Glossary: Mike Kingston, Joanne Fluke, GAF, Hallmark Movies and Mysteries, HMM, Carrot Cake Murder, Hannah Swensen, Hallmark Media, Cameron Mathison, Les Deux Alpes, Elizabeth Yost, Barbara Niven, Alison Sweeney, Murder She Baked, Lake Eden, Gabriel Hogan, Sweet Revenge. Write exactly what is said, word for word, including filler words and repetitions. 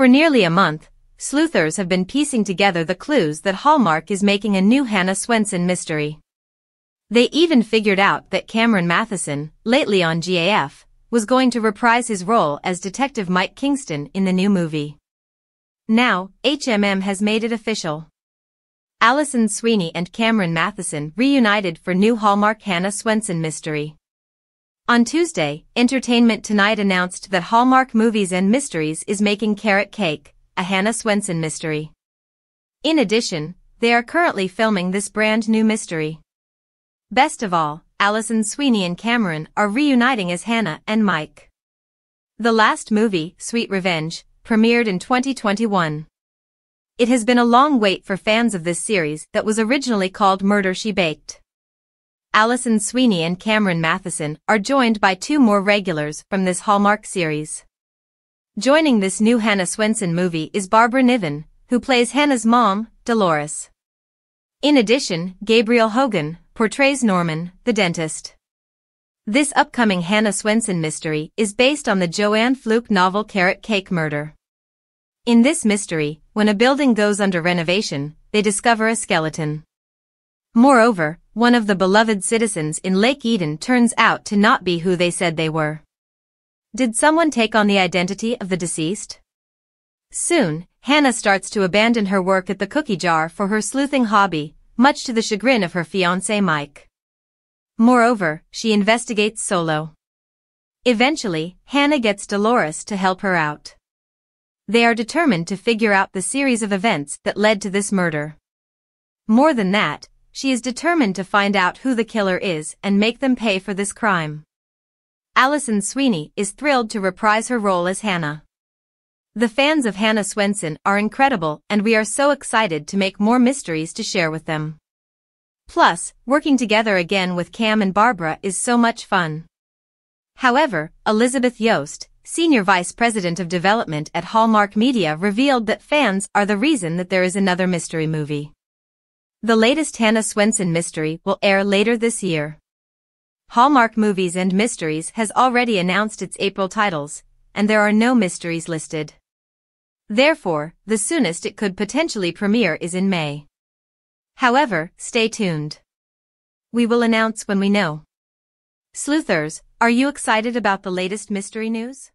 For nearly a month, sleuthers have been piecing together the clues that Hallmark is making a new Hannah Swensen mystery. They even figured out that Cameron Mathison, lately on G A F, was going to reprise his role as Detective Mike Kingston in the new movie. Now, H M M has made it official. Alison Sweeney and Cameron Mathison reunited for new Hallmark Hannah Swensen mystery. On Tuesday, Entertainment Tonight announced that Hallmark Movies and Mysteries is making Carrot Cake, a Hannah Swensen mystery. In addition, they are currently filming this brand new mystery. Best of all, Alison Sweeney and Cameron are reuniting as Hannah and Mike. The last movie, Sweet Revenge, premiered in twenty twenty-one. It has been a long wait for fans of this series that was originally called Murder She Baked. Alison Sweeney and Cameron Mathison are joined by two more regulars from this Hallmark series. Joining this new Hannah Swensen movie is Barbara Niven, who plays Hannah's mom, Dolores. In addition, Gabriel Hogan portrays Norman, the dentist. This upcoming Hannah Swensen mystery is based on the Joanne Fluke novel Carrot Cake Murder. In this mystery, when a building goes under renovation, they discover a skeleton. Moreover, one of the beloved citizens in Lake Eden turns out to not be who they said they were. Did someone take on the identity of the deceased? Soon, Hannah starts to abandon her work at the cookie jar for her sleuthing hobby, much to the chagrin of her fiancé Mike. Moreover, she investigates solo. Eventually, Hannah gets Dolores to help her out. They are determined to figure out the series of events that led to this murder. More than that, she is determined to find out who the killer is and make them pay for this crime. Alison Sweeney is thrilled to reprise her role as Hannah. The fans of Hannah Swensen are incredible, and we are so excited to make more mysteries to share with them. Plus, working together again with Cam and Barbara is so much fun. However, Elizabeth Yost, Senior Vice President of Development at Hallmark Media, revealed that fans are the reason that there is another mystery movie. The latest Hannah Swensen mystery will air later this year. Hallmark Movies and Mysteries has already announced its April titles, and there are no mysteries listed. Therefore, the soonest it could potentially premiere is in May. However, stay tuned. We will announce when we know. Sleuthers, are you excited about the latest mystery news?